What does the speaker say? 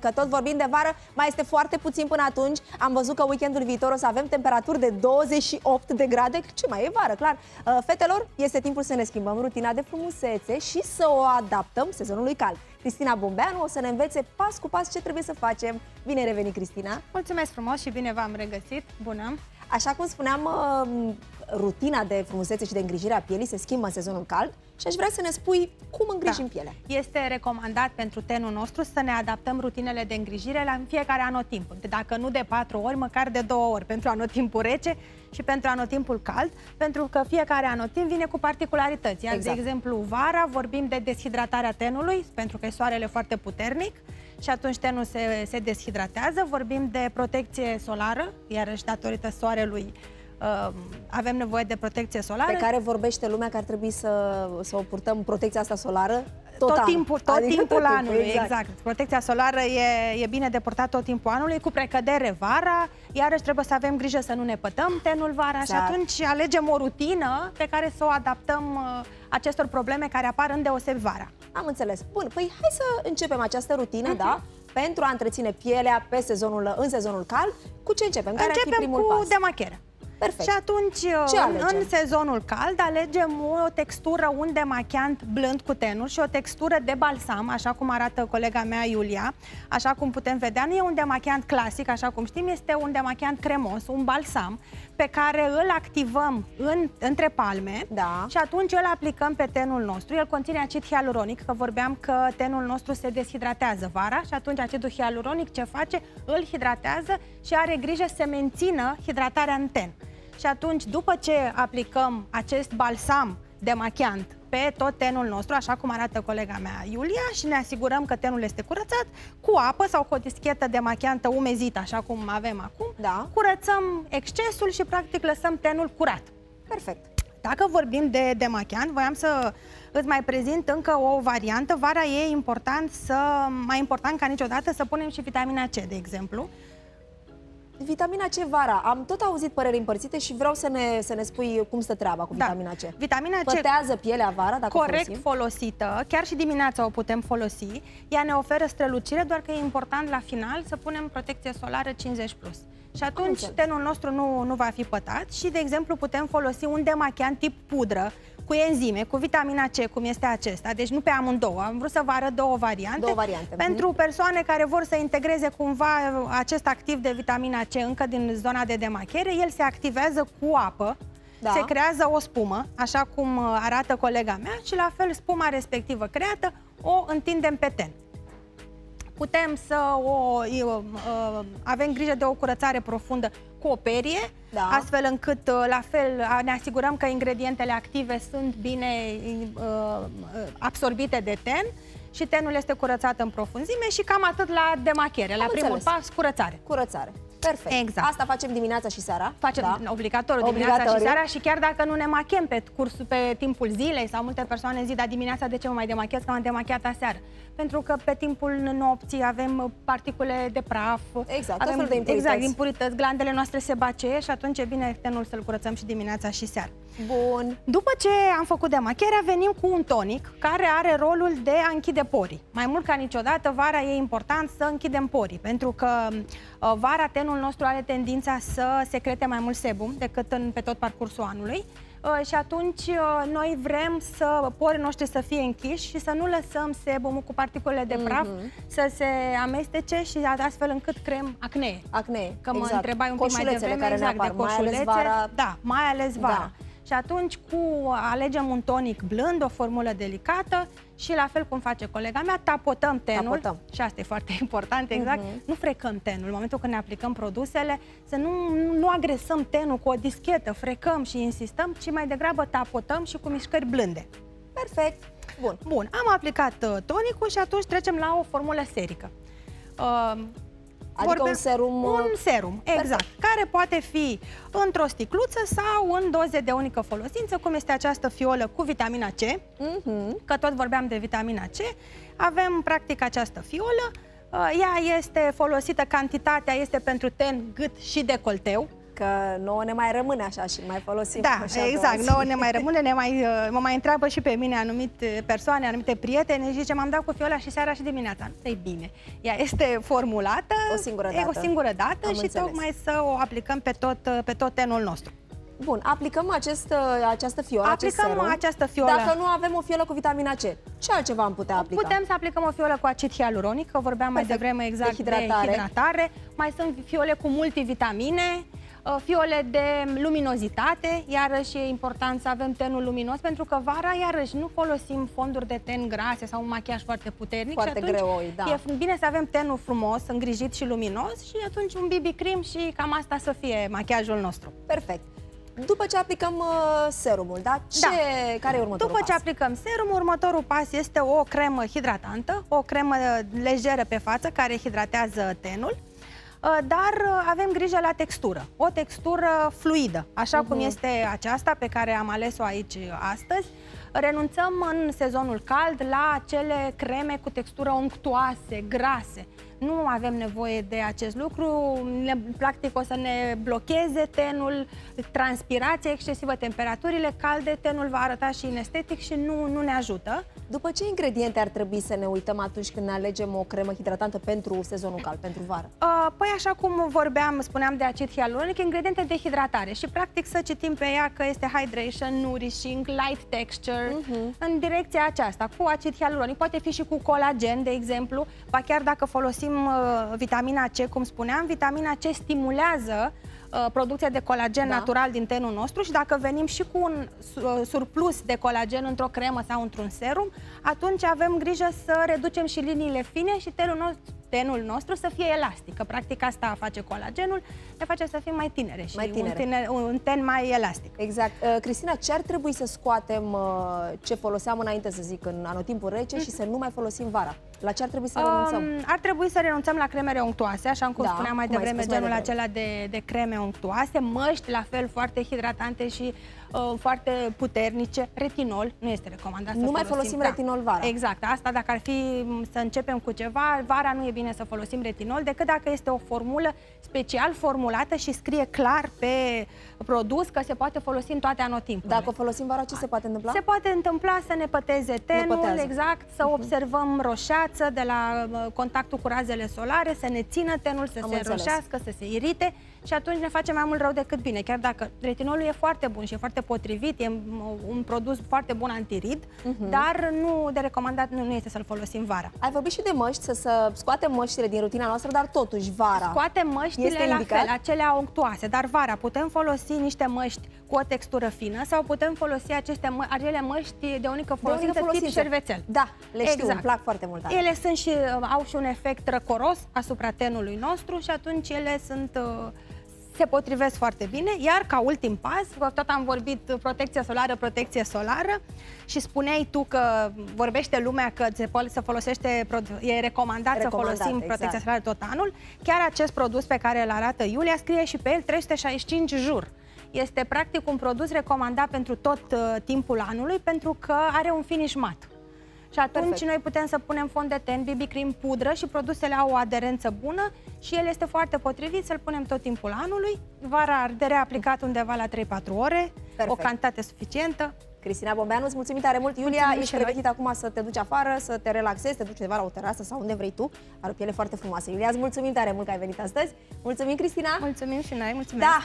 Că tot vorbim de vară, mai este foarte puțin până atunci. Am văzut că weekendul viitor o să avem temperaturi de 28 de grade. Ce mai e vară, clar. Fetelor, este timpul să ne schimbăm rutina de frumusețe și să o adaptăm sezonului cald. Cristina Bombeanu o să ne învețe pas cu pas ce trebuie să facem. Bine ai revenit, Cristina! Mulțumesc frumos și bine v-am regăsit! Bună! Așa cum spuneam, rutina de frumusețe și de îngrijire a pielii se schimbă în sezonul cald și aș vrea să ne spui cum îngrijim pielea. Este recomandat pentru tenul nostru să ne adaptăm rutinele de îngrijire la fiecare anotimp. Dacă nu de 4 ori, măcar de 2 ori, pentru anotimpul rece și pentru anotimpul cald, pentru că fiecare anotimp vine cu particularități. Iar, exact, de exemplu, vara vorbim de deshidratarea tenului, pentru că e soarele foarte puternic și atunci tenul se deshidratează. Vorbim de protecție solară, iarăși datorită soarelui avem nevoie de protecție solară. Pe care vorbește lumea că ar trebui să o purtăm, protecția asta solară, tot timpul anului. Exact. Protecția solară e bine de purtat tot timpul anului, cu precădere vara, iarăși trebuie să avem grijă să nu ne pătăm tenul vara, exact, și atunci alegem o rutină pe care să o adaptăm acestor probleme care apar îndeosebi vara. Am înțeles. Bun, păi hai să începem această rutină, da? Pentru a întreține pielea în sezonul cald. Cu ce începem? Care începem ar fi primul pas? Demacherea. Perfect. Și atunci, în sezonul cald, alegem o textură, un demachiant blând cu tenuri și o textură de balsam, așa cum arată colega mea Iulia. Așa cum putem vedea, nu e un demachiant clasic, așa cum știm, este un demachiant cremos, un balsam, pe care îl activăm între palme, da, și atunci îl aplicăm pe tenul nostru. El conține acid hialuronic, că vorbeam că tenul nostru se deshidratează vara și atunci acidul hialuronic ce face? Îl hidratează și are grijă să mențină hidratarea în ten. Și atunci, după ce aplicăm acest balsam demachiant pe tot tenul nostru, așa cum arată colega mea Iulia, și ne asigurăm că tenul este curățat, cu apă sau cu o dischetă demachiantă umezită, așa cum avem acum, da, curățăm excesul și practic lăsăm tenul curat. Perfect. Dacă vorbim de demachiant, voiam să îți mai prezint încă o variantă. Vara e mai important ca niciodată să punem și vitamina C, de exemplu. Vitamina C vara. Am tot auzit păreri împărțite și vreau să ne spui cum stă treaba cu vitamina C. Vitamina C pătează pielea vara, dacă corect folosită, chiar și dimineața o putem folosi. Ea ne oferă strălucire, doar că e important la final să punem protecție solară 50+. Și atunci tenul nostru nu va fi pătat și, de exemplu, putem folosi un demachiant tip pudră, cu enzime, cu vitamina C, cum este acesta. Deci nu pe amândouă. Am vrut să vă arăt două variante. Pentru persoane care vor să integreze cumva acest activ de vitamina C încă din zona de demachere, el se activează cu apă, da, se creează o spumă, așa cum arată colega mea, și la fel spuma respectivă creată o întindem pe ten. Putem avem grijă de o curățare profundă cu o perie, da, astfel încât, la fel, ne asigurăm că ingredientele active sunt bine absorbite de ten și tenul este curățat în profunzime și cam atât la demachere. La primul pas, curățare. Curățare. Perfect. Exact. Asta facem dimineața și seara. Facem, da, obligatoriu dimineața și seara, și chiar dacă nu ne machem pe timpul zilei, sau multe persoane zic, dar dimineața de ce mă mai demachez, că m-am demachiat aseară? Pentru că pe timpul nopții avem particule de praf, exact, avem tot felul de impurități, glandele noastre se baceie și atunci e bine tenul să-l curățăm și dimineața și seara. Bun. După ce am făcut demacherea, venim cu un tonic care are rolul de a închide porii. Mai mult ca niciodată, vara e important să închidem porii, pentru că vara tenul nostru are tendința să secrete mai mult sebum decât pe tot parcursul anului. Și atunci noi vrem să porii noștri să fie închiși și să nu lăsăm sebumul cu particulele de praf să se amestece și astfel încât creăm acnee. Că mă întrebai un pic mai devreme, care ne apar, de coșulețe, mai ales vara. Și atunci alegem un tonic blând, o formulă delicată și, la fel cum face colega mea, tapotăm tenul. Și asta e foarte important, exact. Nu frecăm tenul. În momentul când ne aplicăm produsele, să nu agresăm tenul cu o dischetă, frecăm și insistăm, ci mai degrabă tapotăm și cu mișcări blânde. Perfect. Bun. Am aplicat tonicul și atunci trecem la o formulă serică. Adică un serum, exact, care poate fi într-o sticluță sau în doze de unică folosință, cum este această fiolă cu vitamina C, că tot vorbeam de vitamina C. Avem practic această fiolă, ea este folosită, cantitatea este pentru ten, gât și decolteu. că nouă ne mai rămâne așa și mai folosim. Da, așa exact, nouă ne mai rămâne, mă mai întreabă și pe mine anumite persoane, anumite prietene și zice, m-am dat cu fiola și seara și dimineața. Nu-i bine. Ea este formulată o singură dată și înțeles. Tocmai să o aplicăm pe tot tenul nostru. Bun, aplicăm această fiolă, acest serum. Dacă nu avem o fiolă cu vitamina C, ce altceva am putea aplica? Putem să aplicăm o fiolă cu acid hialuronic, că vorbeam mai devreme exact de hidratare. Mai sunt fiole cu multivitamine, fiole de luminozitate, iarăși e important să avem tenul luminos, pentru că vara, iarăși, nu folosim fonduri de ten grase sau un machiaj foarte puternic. Foarte greoi, da. E bine să avem tenul frumos, îngrijit și luminos și atunci un BB cream și cam asta să fie machiajul nostru. Perfect. După ce aplicăm serumul, da? Care e următorul pas? După ce aplicăm serumul, următorul pas este o cremă hidratantă, o cremă lejeră pe față care hidratează tenul, dar avem grijă la textură. O textură fluidă, așa cum este aceasta pe care am ales-o aici astăzi. Renunțăm în sezonul cald la acele creme cu textură unctuoase, grase. Nu avem nevoie de acest lucru, practic o să ne blocheze tenul, transpirația excesivă, temperaturile calde, tenul va arăta și inestetic și nu ne ajută. După ce ingrediente ar trebui să ne uităm atunci când ne alegem o cremă hidratantă pentru sezonul cald, pentru vară? Păi așa cum vorbeam, spuneam de acid hialuronic, ingrediente de hidratare și practic să citim pe ea că este hydration, nourishing, light texture, în direcția aceasta, cu acid hialuronic, poate fi și cu colagen, de exemplu, ba chiar dacă folosim vitamina C, cum spuneam, vitamina C stimulează producția de colagen natural din tenul nostru și dacă venim și cu un surplus de colagen într-o cremă sau într-un serum, atunci avem grijă să reducem și liniile fine și tenul nostru să fie elastic, că practic asta face colagenul, ne face să fim mai tinere și un ten mai elastic. Exact. Cristina, ce ar trebui să scoatem ce foloseam înainte, să zic, în anotimpul rece și să nu mai folosim vara? La ce ar trebui să renunțăm? Ar trebui să renunțăm la cremele unctuoase, așa cum spuneam mai devreme, genul acela de creme unctuoase, măști la fel foarte hidratante și foarte puternice, retinol, nu este recomandat să folosim. Nu mai folosim retinol vara. Exact, asta dacă ar fi să începem cu ceva, vara nu e bine să folosim retinol, decât dacă este o formulă special formulată și scrie clar pe produs că se poate folosi în toate anotimpurile. Dacă o folosim vara, ce se poate întâmpla? Se poate întâmpla să ne păteze tenul, exact, să observăm roșia de la contactul cu razele solare, să ne țină tenul, să se roșească, să se irite și atunci ne face mai mult rău decât bine, chiar dacă retinolul e foarte bun și e foarte potrivit, e un produs foarte bun antirid, dar nu de recomandat nu este să-l folosim vara. Ai vorbit și de măști, să scoatem măștile din rutina noastră, dar totuși vara. Scoatem măștile la fel, acelea unctuoase, dar vara putem folosi niște măști cu o textură fină sau putem folosi acele măști de unică folosință tip șervețel. Da, le știu, îmi plac foarte mult. Ele sunt și, au și un efect răcoros asupra tenului nostru și atunci ele sunt, se potrivesc foarte bine. Iar ca ultim pas, tot am vorbit protecție solară și spuneai tu că vorbește lumea că e recomandat să folosim protecția solară tot anul. Chiar acest produs pe care îl arată Iulia scrie și pe el 365 jur. Este practic un produs recomandat pentru tot timpul anului pentru că are un finish mat. Și atunci noi putem să punem fond de ten, BB cream, pudră și produsele au o aderență bună și el este foarte potrivit să-l punem tot timpul anului. Vara ardere aplicat undeva la 3-4 ore, o cantitate suficientă. Cristina Bombeanu, îți mulțumim tare mult. Iulia, ești pregătit acum să te duci afară, să te relaxezi, te duci undeva la o terasă sau unde vrei tu. Are o piele foarte frumoasă. Iulia, îți mulțumim tare mult că ai venit astăzi. Mulțumim, Cristina. Mulțumim și noi, mulțumim. Da.